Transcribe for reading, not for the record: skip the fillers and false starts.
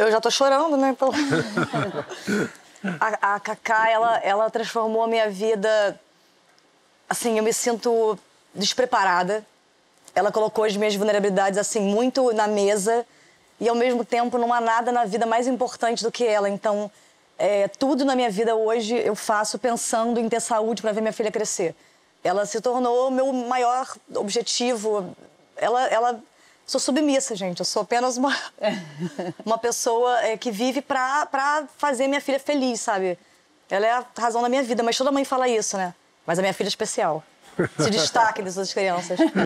Eu já tô chorando, né? Pelo... a Cacá, ela transformou a minha vida... Assim, eu me sinto despreparada. Ela colocou as minhas vulnerabilidades, assim, muito na mesa. E, ao mesmo tempo, não há nada na vida mais importante do que ela. Então, tudo na minha vida hoje eu faço pensando em ter saúde para ver minha filha crescer. Ela se tornou o meu maior objetivo. Sou submissa, gente. Eu sou apenas uma pessoa que vive pra fazer minha filha feliz, sabe? Ela é a razão da minha vida, mas toda mãe fala isso, né? Mas a minha filha é especial. Se destaca das outras crianças.